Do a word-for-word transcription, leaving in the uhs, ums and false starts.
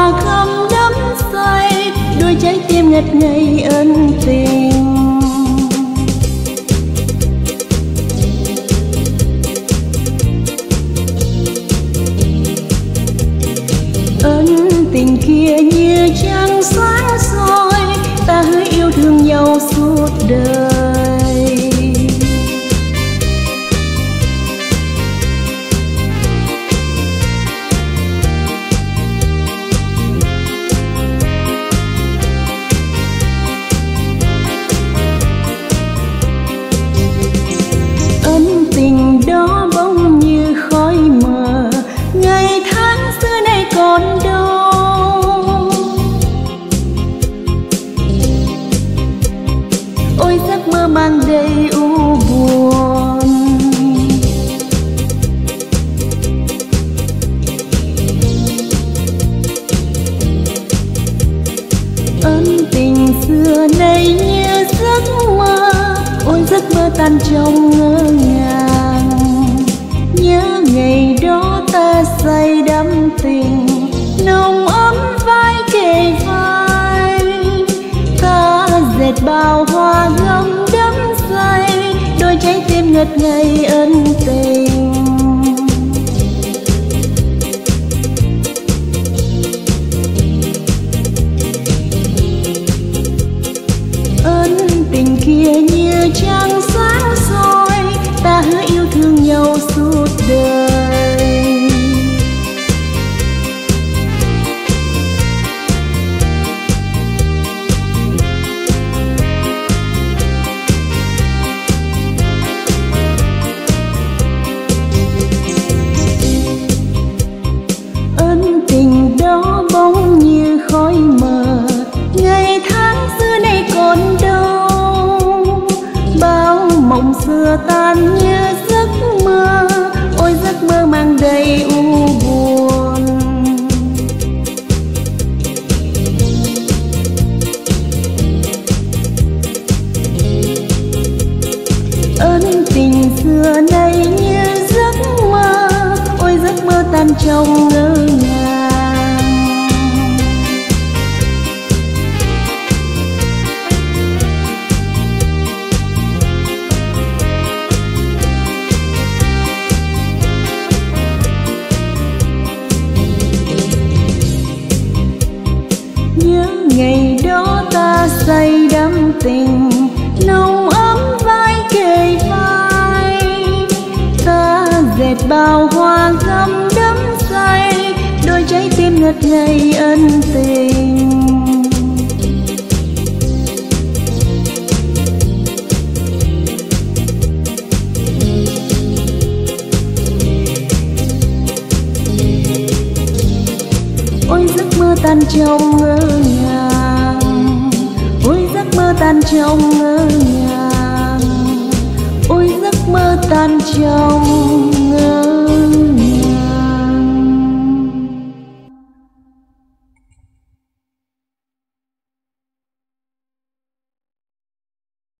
mà khâm đắm say đôi trái tim ngất ngây ân tình. Ân tình kia như trăng sáng soi, ta hứa yêu thương nhau suốt đời. Tan trong ngỡ ngàng, nhớ ngày đó ta say đắm tình nồng ấm vai kề vai, ta dệt bao hoa gấm đắm say đôi trái tim ngất ngây ân tình. Ân tình kia như trăng sáng soi, ta hứa yêu thương nhau suốt đời. Ân tình đó bóng như khói mờ, ngày tháng xưa nay còn đâu, bao mộng xưa tan như giấc mơ. Ôi giấc mơ mang đầy u buồn, ân tình xưa nay như giấc mơ. Ôi giấc mơ tan trong ngỡ ngàng. Say đắm tình nồng ấm vai kề vai, ta dệt bao hoa gấm đắm say đôi trái tim ngất ngây ân tình. Ôi giấc mơ tan trong ngỡ ngàng, mơ tan trong ngỡ ngàng. Ôi giấc mơ tan trong